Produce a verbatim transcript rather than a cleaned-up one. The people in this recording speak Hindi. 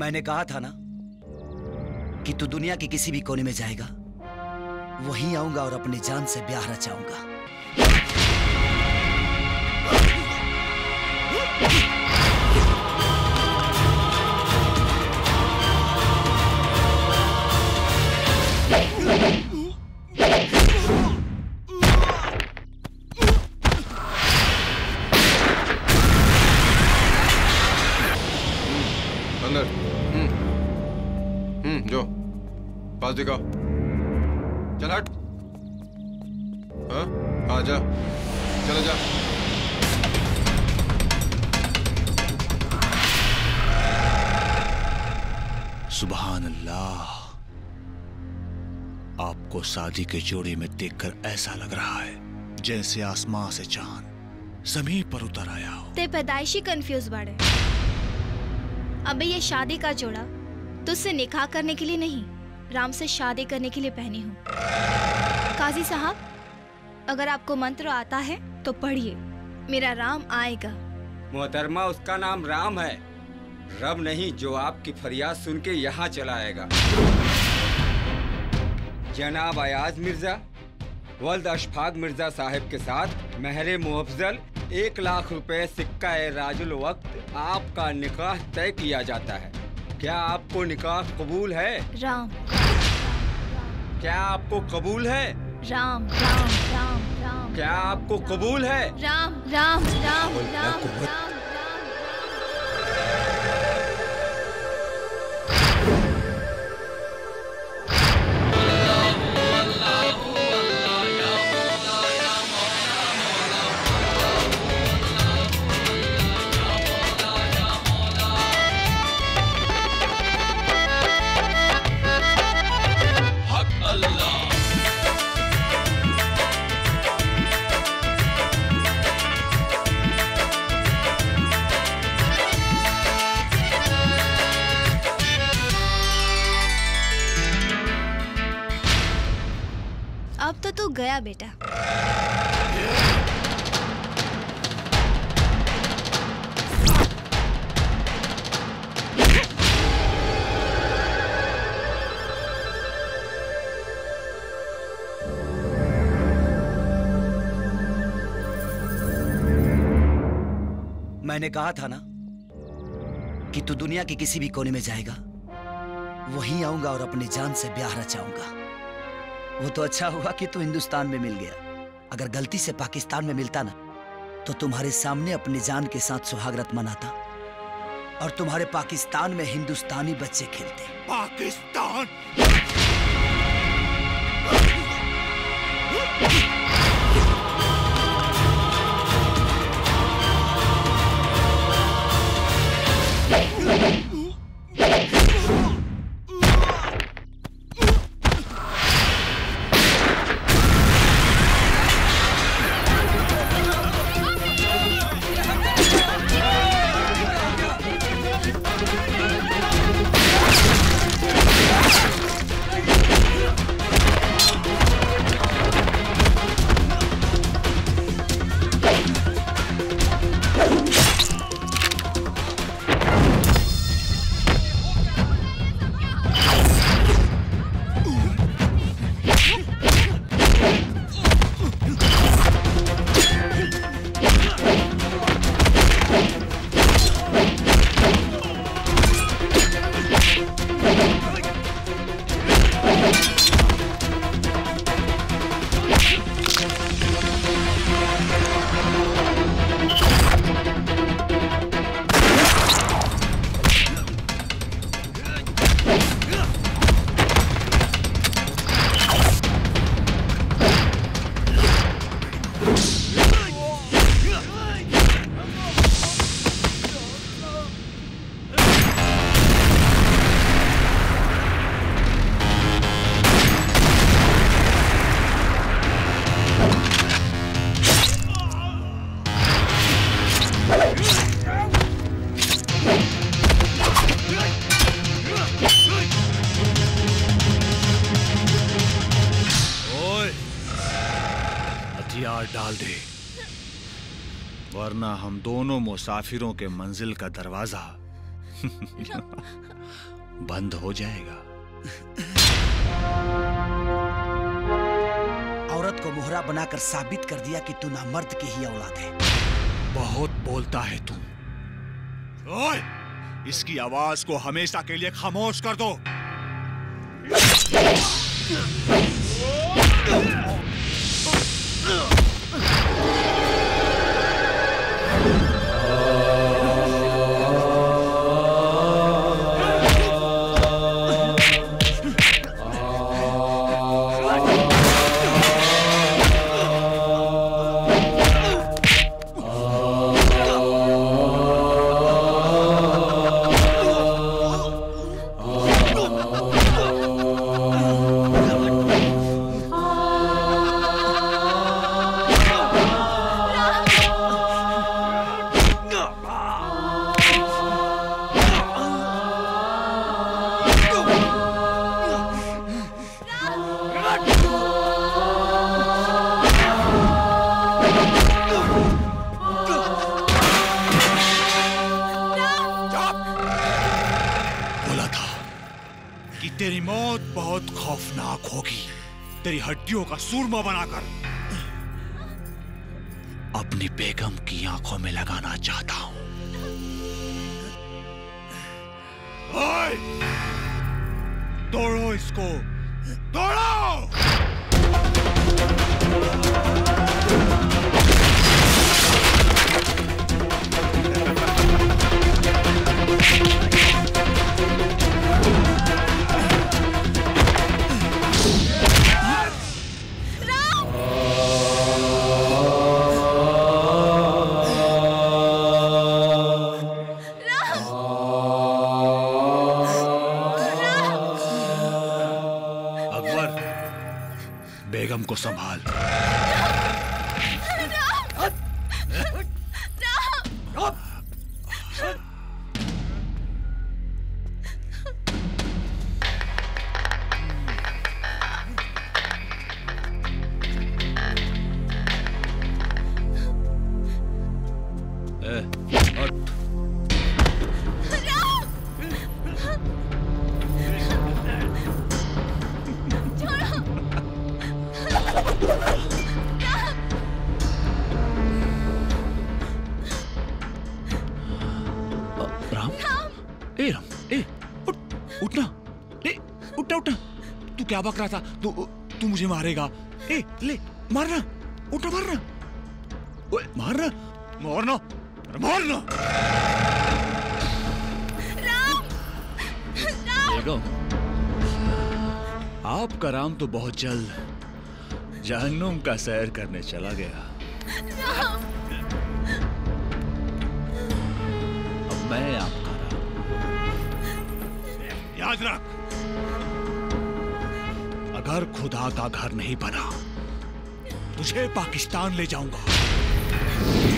मैंने कहा था ना कि तू दुनिया के किसी भी कोने में जाएगा, वहीं आऊंगा और अपनी जान से ब्याह रचाऊंगा। दिखा, चल हट, हाँ आजा, चल जा। सुभान अल्लाह, आपको शादी के जोड़े में देखकर ऐसा लग रहा है जैसे आसमां से चांद जमीन पर उतर आया हो। ते पैदाइशी कंफ्यूज बाड़े। अबे ये शादी का जोड़ा तुझसे निकाह करने के लिए नहीं, राम से शादी करने के लिए पहनी हूँ। काजी साहब, अगर आपको मंत्र आता है तो पढ़िए, मेरा राम आएगा। मोहतरमा, उसका नाम राम है, रब नहीं, जो आपकी फरियाद सुन के यहाँ चला आएगा। जनाब अयाज मिर्जा वल्द अशफाक मिर्जा साहब के साथ महरे मुअफ़्ज़ल एक लाख रुपए सिक्का ए राजुल वक्त आपका निकाह तय किया जाता है। क्या आपको निकाह कबूल है? राम। क्या आपको कबूल है? राम। राम राम राम। क्या आपको कबूल है? राम राम राम राम राम। गया बेटा, मैंने कहा था ना कि तू दुनिया के किसी भी कोने में जाएगा, वहीं आऊंगा और अपनी जान से ब्याह रचाऊंगा। वो तो अच्छा हुआ कि तू हिंदुस्तान में मिल गया, अगर गलती से पाकिस्तान में मिलता ना तो तुम्हारे सामने अपनी जान के साथ सुहागरात मनाता और तुम्हारे पाकिस्तान में हिंदुस्तानी बच्चे खेलते। पाकिस्तान वरना हम दोनों मुसाफिरों के मंजिल का दरवाजा बंद हो जाएगा। औरत को मोहरा बनाकर साबित कर दिया कि तू ना मर्द की ही औलाद है। बहुत बोलता है तू। ओए, इसकी आवाज को हमेशा के लिए खामोश कर दो। सूरमा बनाकर अपनी बेगम की आंखों में लगाना चाहता हूं। तोड़ो इसको, तोड़ो। को संभाल। राम, राम, राम। बक रहा था तू तू मुझे मारेगा। ए ले मारना, उठा मारना, ओए मारना, मारना, मारना। राम, राम। आपका राम तो बहुत जल्द जहन्नुम का सैर करने चला गया। अब मैं आपका राम। याद रख, घर खुदा का घर नहीं बना, तुझे पाकिस्तान ले जाऊंगा।